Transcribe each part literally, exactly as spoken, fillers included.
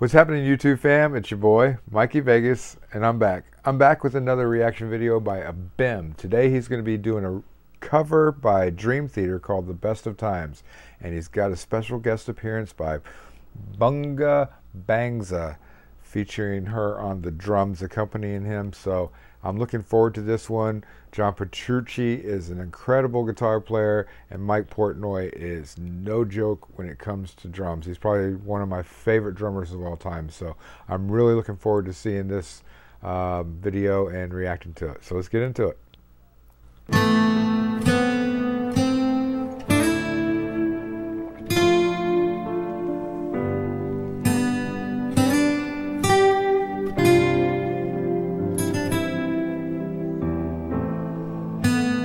What's happening, YouTube fam? It's your boy, Mikey Vegas, and I'm back. I'm back with another reaction video by Abim. Today he's going to be doing a cover by Dream Theater called The Best of Times, and he's got a special guest appearance by Bunga Bangsa featuring her on the drums accompanying him, so I'm looking forward to this one. John Petrucci is an incredible guitar player, and Mike Portnoy is no joke when it comes to drums. He's probably one of my favorite drummers of all time, so I'm really looking forward to seeing this uh, video and reacting to it. So let's get into it.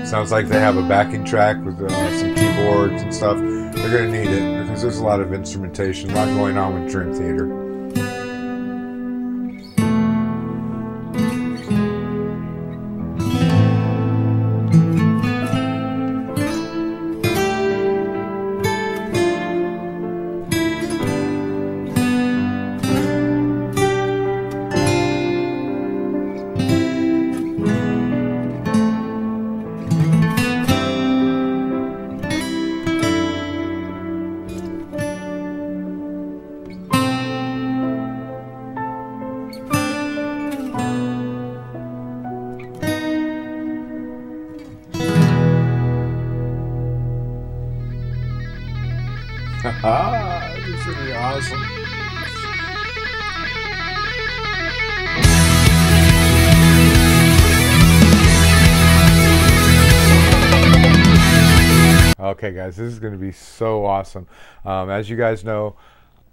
Sounds like they have a backing track with uh, some keyboards and stuff. They're going to need it because there's a lot of instrumentation, a lot going on with Dream Theater. Ah, this is really awesome. Okay guys, this is going to be so awesome. Um, as you guys know,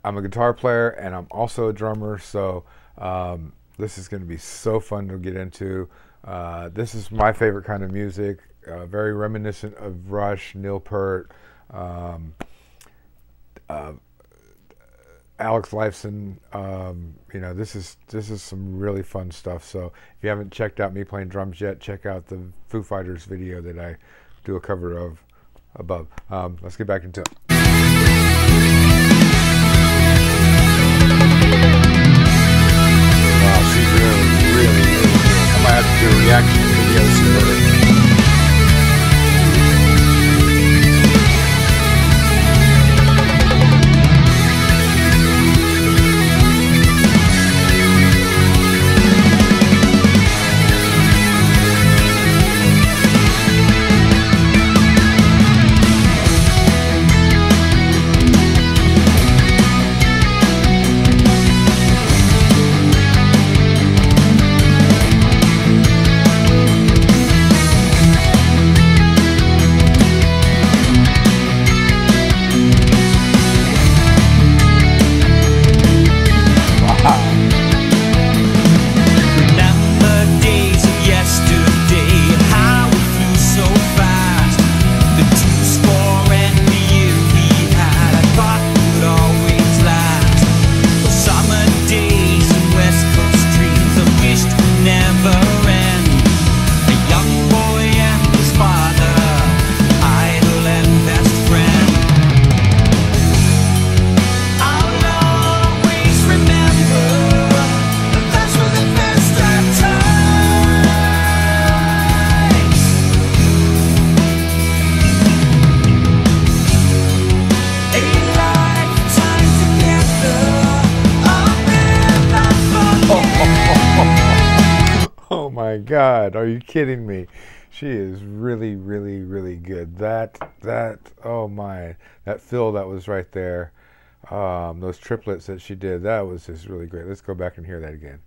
I'm a guitar player and I'm also a drummer, so um, this is going to be so fun to get into. Uh, this is my favorite kind of music, uh, very reminiscent of Rush, Neil Peart, um, Uh, Alex Lifeson. Um, you know, this is this is some really fun stuff. So if you haven't checked out me playing drums yet, check out the Foo Fighters video that I do a cover of above. Um, let's get back into it. Wow, she's really, really, really good. I might have to do a reaction video soon. My God, are you kidding me? She is really, really, really good. That, that, oh my, that fill that was right there, um, those triplets that she did, that was just really great. Let's go back and hear that again.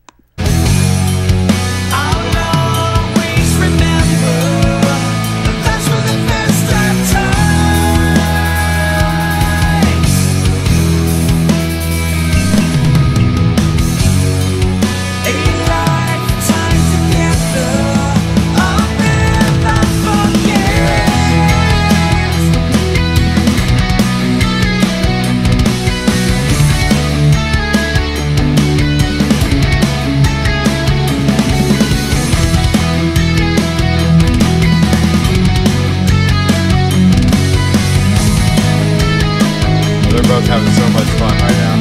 I'll always remember that that's where the best of times. Having so much fun right now.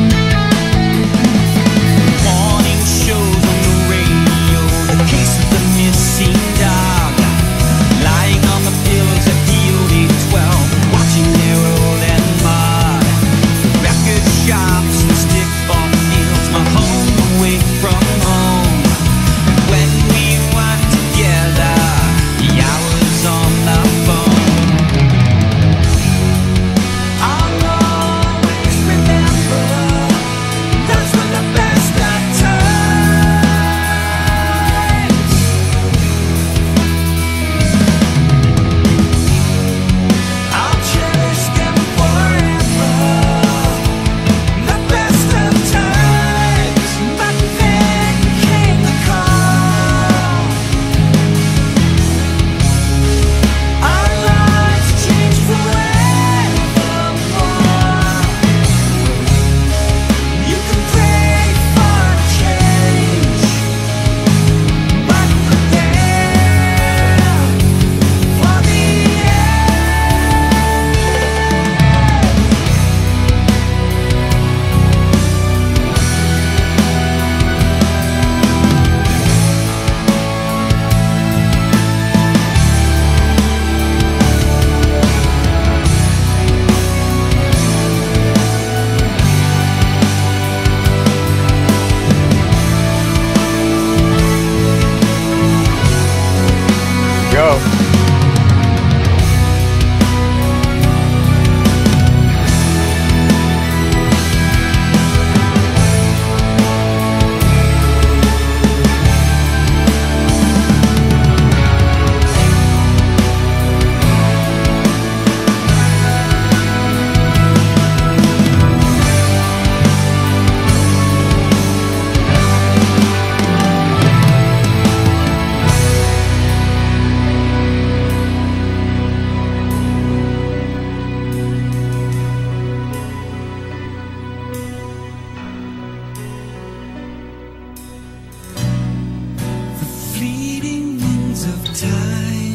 time.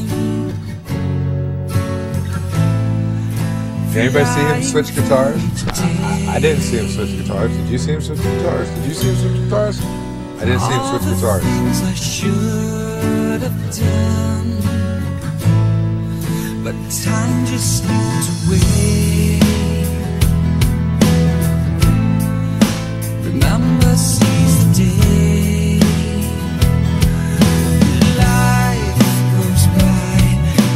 Did anybody see him switch guitars? I, I didn't see him switch guitars. Did you see him switch guitars? Did you see him switch guitars? I didn't see him switch guitars. Things I should have done, but time just slipped away. Remember, seize the day. Life goes by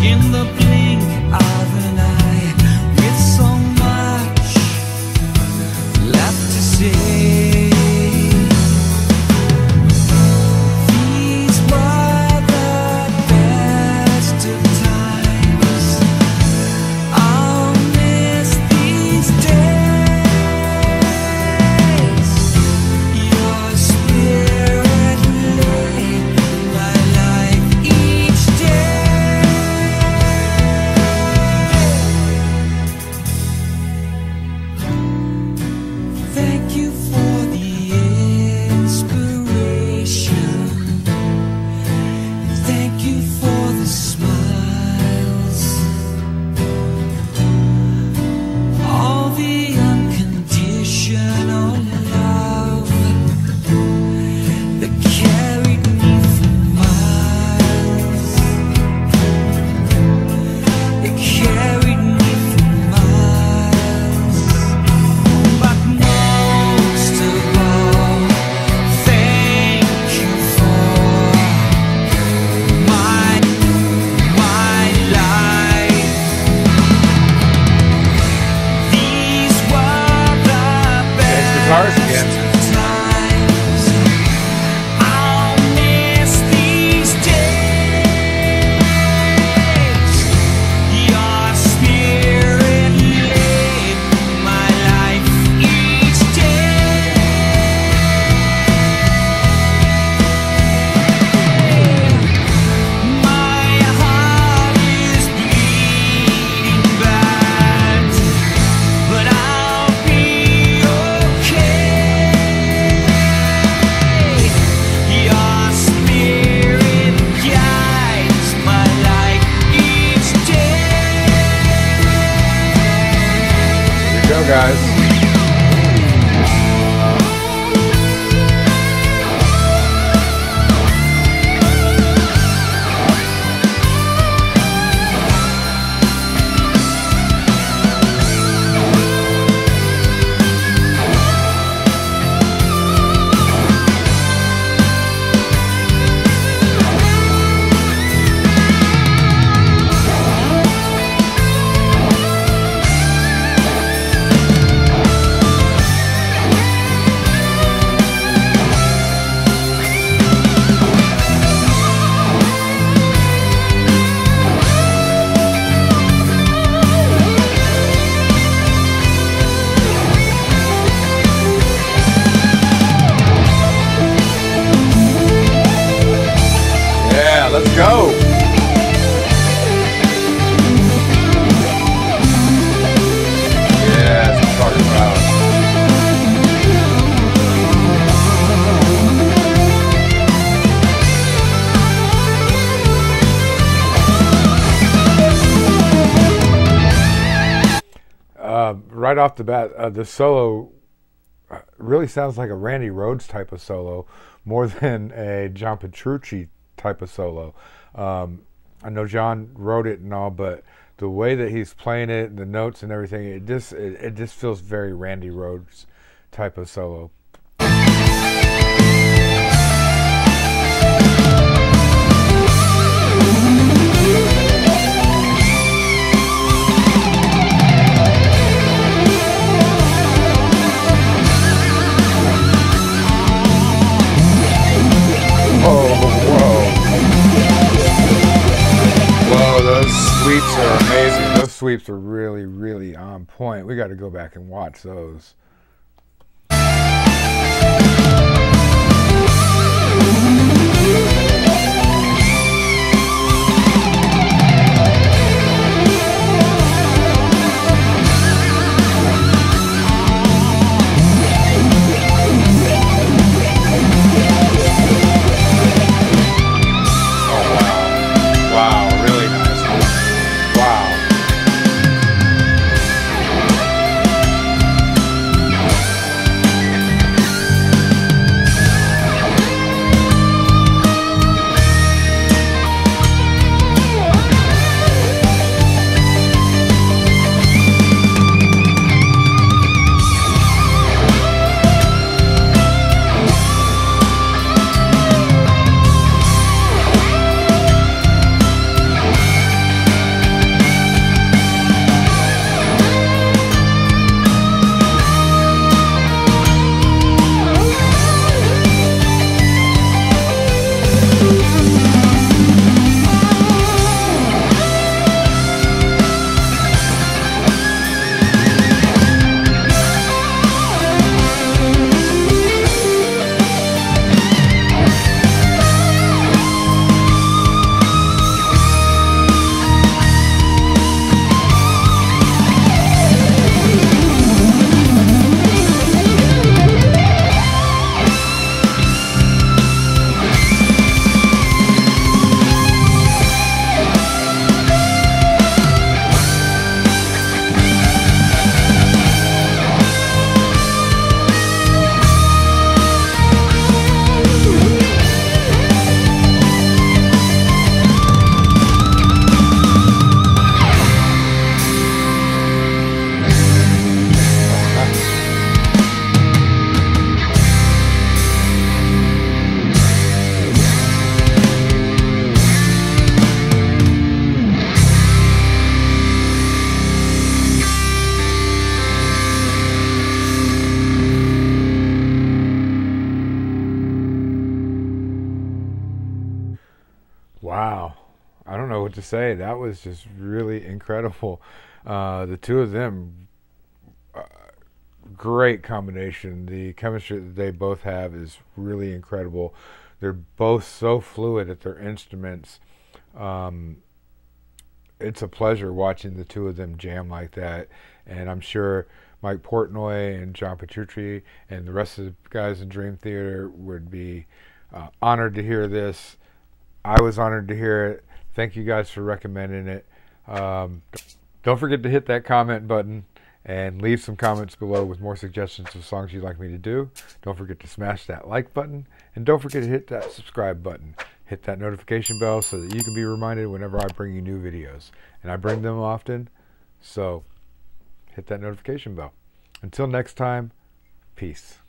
in the blink of an eye, with so much left to say. Right off the bat, uh, the solo really sounds like a Randy Rhodes type of solo more than a John Petrucci type of solo. Um, I know John wrote it and all, but the way that he's playing it, the notes and everything, it just it, it just feels very Randy Rhodes type of solo. Sweeps are amazing. Those sweeps are really, really on point. We got to go back and watch those. Oh, wow. I don't know what to say. That was just really incredible. Uh, the two of them, uh, great combination. The chemistry that they both have is really incredible. They're both so fluid at their instruments. Um, it's a pleasure watching the two of them jam like that. And I'm sure Mike Portnoy and John Petrucci and the rest of the guys in Dream Theater would be uh, honored to hear this. I was honored to hear it. Thank you guys for recommending it. Um, don't forget to hit that comment button and leave some comments below with more suggestions of songs you'd like me to do. Don't forget to smash that like button, and don't forget to hit that subscribe button. Hit that notification bell so that you can be reminded whenever I bring you new videos. And I bring them often, so hit that notification bell. Until next time, peace.